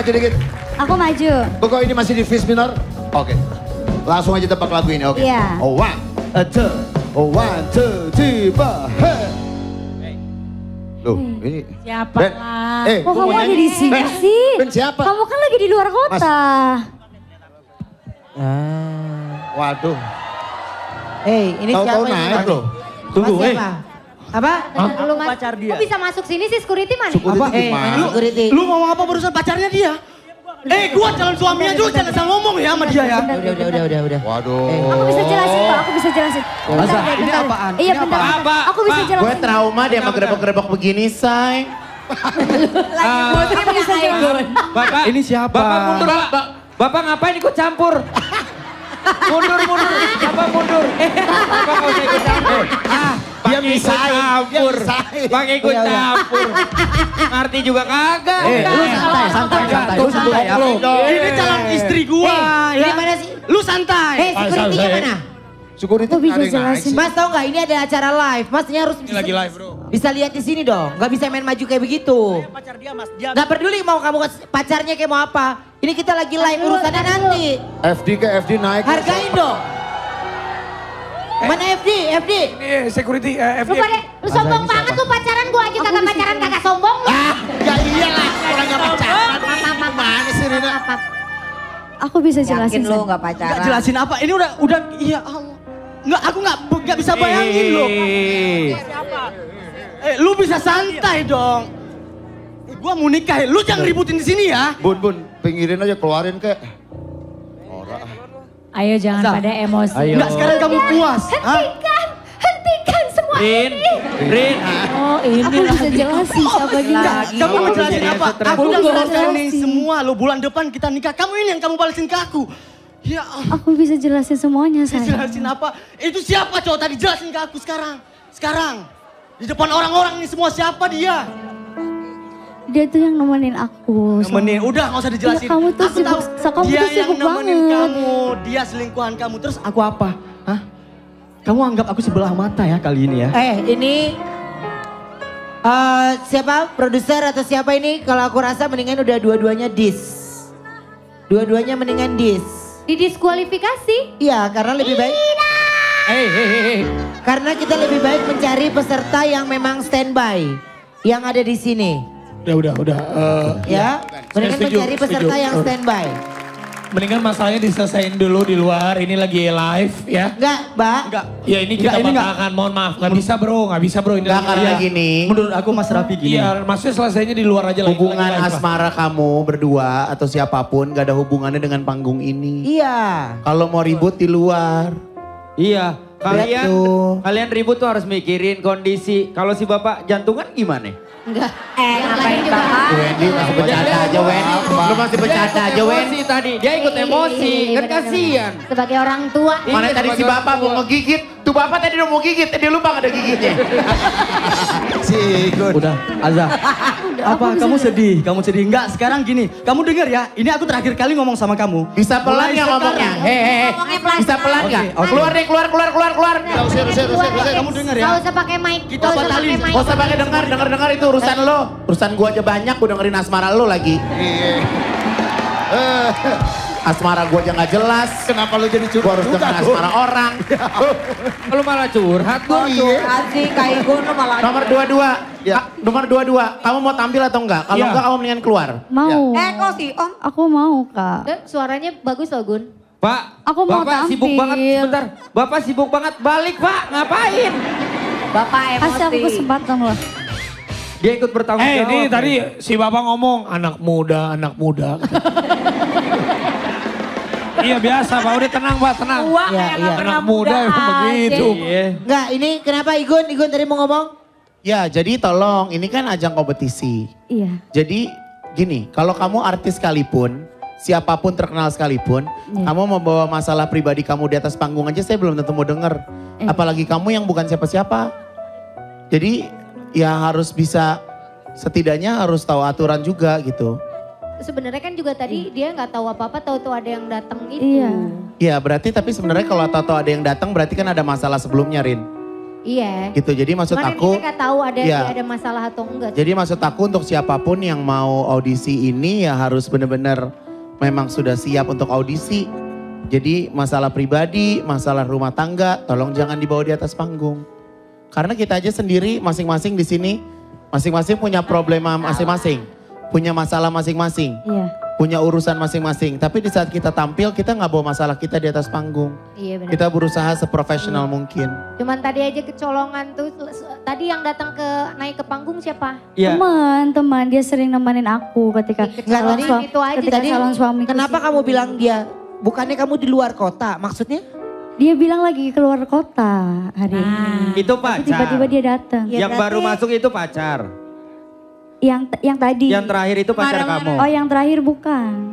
Maju dikit. Aku maju. Kok ini masih di Fis minor? Oke. Okay. Langsung aja tebak lagu ini, oke. Okay. Yeah. Oh, one, two, tiba. Hey. Hey. Loh, ini siapa? Ben. Kok kamu ada di sini sih? Ben siapa? Kamu kan lagi di luar kota. Waduh. Ini siapa ini? Tunggu, apa? Lu pacar dia. Kok bisa masuk sini sih, security mana? Apa? Lu mau apa barusan pacarnya dia? Gua calon suaminya juga, jangan salah ngomong ya sama dia ya. Udah. Waduh. Aku bisa jelasin Pak, aku bisa jelasin. Ini apaan? Iya bentar, aku bisa jelasin. Gue trauma dia sama gerebek-gerebek begini, say. Lagi putri bisa jelasin. Bapak, ini siapa? Bapak mundur, Bapak ngapain ikut campur? Mundur. Bapak mundur. Bapak gak usah ikut campur. Dia bisa campur, pakai ikut campur. Ngerti juga kagak. Lu santai. Lu santai dong. Ini calon istri gua. Ini mana sih? Lu santai. Security-nya mana? Security itu bisa jelasin. Mas tau gak ini ada acara live. Masnya harus bisa. Lagi live, bro. Bisa lihat di sini dong. Gak bisa main maju kayak begitu. Pacar dia, Mas. Gak peduli mau kamu pacarnya kayak mau apa. Ini kita lagi live urusannya nanti. FD naik. Hargain dong. Mana FD? Ini security, FD. Lu sombong banget lu pacaran, gua aja pacaran kagak sombong lu. Ya iyalah, orangnya pacaran. Mana sih Rina? Aku bisa jelasin. Yakin lu gak pacaran. Gak jelasin apa, ini udah, iya Allah. Nggak, aku gak bisa bayangin lu. Lu bisa santai dong. Gua mau nikah, lu jangan ributin di sini ya. Bun, pinggirin aja, keluarin kek. Ayo jangan pada emosi. Enggak, sekarang kamu puas. Hentikan semua ini. Rin. Ini aku bisa jelasin apa lagi. Kamu mau jelasin apa? Aku udah jelasin semua lo, bulan depan kita nikah. Kamu ini yang kamu balesin ke aku. Ya. Aku bisa jelasin semuanya saya. Jelasin apa? Itu siapa cowok tadi jelasin ke aku sekarang? Sekarang. Di depan orang-orang ini semua siapa dia? Dia tuh yang nemenin aku. Nemenin, udah gak usah dijelasin. Ya, kamu tuh aku sibuk, dia tuh sibuk yang nemenin banget. Kamu, dia selingkuhan kamu. Terus aku apa? Hah? Kamu anggap aku sebelah mata ya kali ini ya? Ini siapa? Produser atau siapa ini? Kalau aku rasa mendingan udah dua-duanya dis. Dua-duanya mendingan dis. Didiskualifikasi? Iya, karena lebih baik. Karena kita lebih baik mencari peserta yang memang standby, yang ada di sini. Udah. Ya, mendingan mencari peserta yang standby. Mendingan masalahnya diselesain dulu di luar, ini lagi live ya. Enggak. Ya ini kita bakalan, mohon maaf. Gak bisa bro. Enggak karena gini. Menurut aku Mas Raffi gini. Iya, maksudnya selesainya di luar aja. Hubungan asmara kamu berdua atau siapapun gak ada hubungannya dengan panggung ini. Iya. Kalau mau ribut di luar. Iya. Kalian ribut tuh harus mikirin kondisi. Kalau si bapak jantungan gimana? Enggak. Ngapain bapak? Wendy masih bercanda aja Wendy. Lu masih bercanda aja Wendy tadi. Dia ikut emosi, kan kasihan. Sebagai orang tua. Mana tadi si bapak mau ngegigit. Tuh bapak tadi udah mau gigit, dia lupa ada gigitnya. Udah, Azza. Apa kamu sedih? Enggak, sekarang gini. Kamu denger ya, ini aku terakhir kali ngomong sama kamu. Bisa pelan ya ngomongnya? Bisa pelan gak? Keluar deh, keluar. Kamu denger ya? Gak usah pakai mic. Kita batalin. Gak usah pakai dengar itu urusan lo. Urusan gua aja banyak, gua dengerin asmara lo lagi. Asmara gua aja gak jelas. Kenapa lu jadi curhat? Gua harus dengar asmara orang. Lu malah curhat gua. Curhat sih, kayak gua lu malah. Nomor 22. Kamu mau tampil atau enggak? Kalau enggak kamu mendingan keluar. Mau. Kok sih Om? Aku mau Kak. Dan suaranya bagus loh Gun. Pak, aku mau tampil. Bapak sibuk banget sebentar. Bapak sibuk banget, balik Pak, ngapain? Bapak emosi. Kasih aku kesempatan loh. Dia ikut bertanggung jawab. Ini tadi si bapak ngomong anak muda. Iya biasa Pak, udah tenang Pak, tenang. Anak muda emang begitu. Enggak, ini kenapa Igun tadi mau ngomong? Ya jadi tolong, ini kan ajang kompetisi. Iya. Jadi gini, kalau kamu artis sekalipun, siapapun terkenal sekalipun, kamu membawa masalah pribadi kamu di atas panggung aja saya belum tentu mau denger. Apalagi kamu yang bukan siapa-siapa. Jadi ya harus bisa, setidaknya harus tahu aturan juga gitu. Sebenarnya kan juga tadi dia nggak tahu apa-apa, tahu-tahu ada yang datang itu. Iya berarti tapi sebenarnya kalau tahu-tahu ada yang datang berarti kan ada masalah sebelumnya Rin. Iya. Gitu. Jadi maksud aku, kita gak tahu ada ya, ada masalah atau enggak. Jadi maksud aku untuk siapapun yang mau audisi ini ya harus benar-benar memang sudah siap untuk audisi. Jadi masalah pribadi, masalah rumah tangga, tolong jangan dibawa di atas panggung. Karena kita aja sendiri masing-masing di sini, masing-masing punya problema masing-masing, punya masalah masing-masing. Iya. Punya urusan masing-masing, tapi di saat kita tampil kita nggak bawa masalah kita di atas panggung. Iya, benar. Kita berusaha seprofesional mungkin. Cuman tadi aja kecolongan tuh, tadi yang datang ke naik ke panggung siapa? Ya. Teman-teman, dia sering nemenin aku ketika salon suami. Itu aja. Ketika salon suami. Kenapa kamu bilang dia? Bukannya kamu di luar kota, maksudnya? Dia bilang lagi keluar kota hari ini. Itu pacar. Tiba-tiba dia datang. Yang baru masuk itu pacar. Yang tadi. Yang terakhir itu pacar kamu. Oh, yang terakhir bukan.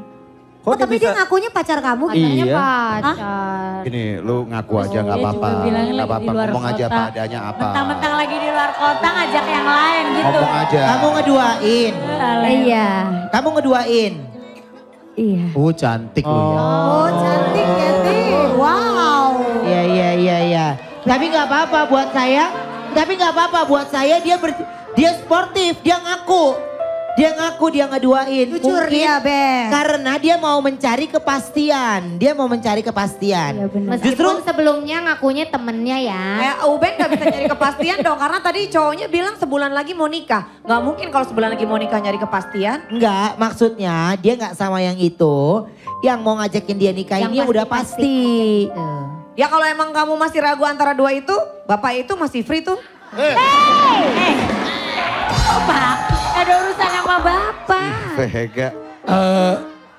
Oh, tapi dia ngakunya pacar kamu? Iya. Pacar. Gini, lu ngaku aja nggak apa-apa. Nggak apa-apa, ngomong aja apa adanya apa. Mentang-mentang lagi di luar kota ngajak yang lain gitu. Ngomong aja. Kamu ngeduain. Iya. Kamu ngeduain. Iya. Oh, cantik lu ya. Oh, cantik ya sih. Wow. Iya, iya, iya, iya. Tapi nggak apa-apa buat saya. Tapi nggak apa-apa buat saya dia dia sportif, dia ngaku, dia ngeduain. Jujur dia, Beb. Karena dia mau mencari kepastian, Iya, meskipun sebelumnya ngakunya temennya ya. Uben gak bisa nyari kepastian dong, karena tadi cowoknya bilang sebulan lagi mau nikah. Gak mungkin kalau sebulan lagi mau nikah nyari kepastian. Enggak, maksudnya dia gak sama yang itu, yang mau ngajakin dia nikah ini udah pasti. Ya kalau emang kamu masih ragu antara dua itu, bapak itu masih free tuh. Pak, ada urusan sama bapak. Vega.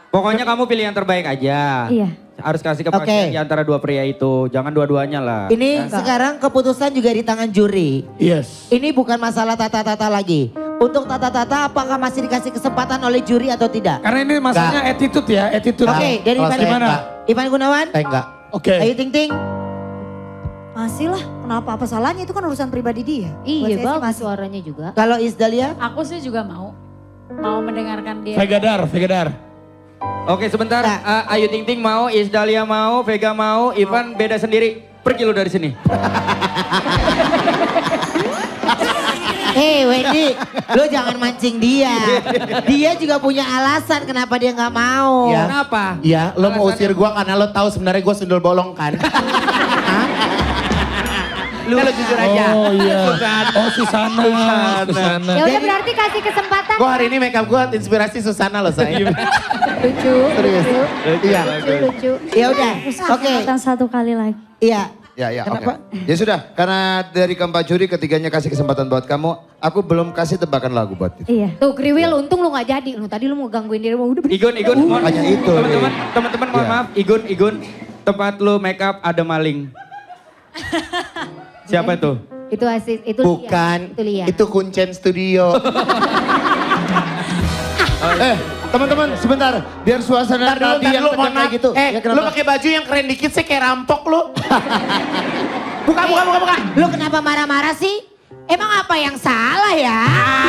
Pokoknya kamu pilih yang terbaik aja. Iya. Harus kasih kepastian antara dua pria itu. Jangan dua-duanya lah. Ini sekarang keputusan juga di tangan juri. Yes. Ini bukan masalah tata-tata lagi. Untuk tata-tata apakah masih dikasih kesempatan oleh juri atau tidak? Karena ini masalahnya attitude ya, attitude. Oke, dari mana? Ivan Gunawan? Enggak. Oke. Ayo Ting-Ting. Masih lah, kenapa apa salahnya itu kan urusan pribadi dia. Iya bagus suaranya juga. Kalau Isdalia? Aku sih juga mau mendengarkan dia. Vega Dar. Oke sebentar, Ayu Ting Ting mau, Isdalia mau, Vega mau, Ivan beda sendiri. Pergi lu dari sini. Hei Wendy, lu jangan mancing dia. Dia juga punya alasan kenapa dia gak mau. Ya. Kenapa? Ya, lu mau usir gue karena lu tahu sebenarnya gue sundul bolong kan. Lu jujur aja. Oh iya. Oh Susana. Ya udah berarti kasih kesempatan. Gue hari ini makeup gue inspirasi Susana loh saya. Lucu. Serius. Iya. Lucu. Ya udah. Oke. Satu kali lagi. Iya. Ya oke. Ya sudah karena dari keempat juri ketiganya kasih kesempatan buat kamu. Aku belum kasih tebakan lagu buat itu. Iya. Tuh Kriwil untung lu gak jadi. Tadi lu mau gangguin diri. Udah berhenti. Igun. Makanya itu. Teman-teman mohon maaf. Igun. Tempat lu makeup ada maling. Siapa itu? Itu asis, itu bukan, Lia. Itu Kuncen Studio. Teman-teman sebentar, biar suasana tadi yang terkenal gitu. Lu pakai baju yang keren dikit sih kayak rampok lu. Buka. Lu kenapa marah-marah sih? Emang apa yang salah ya?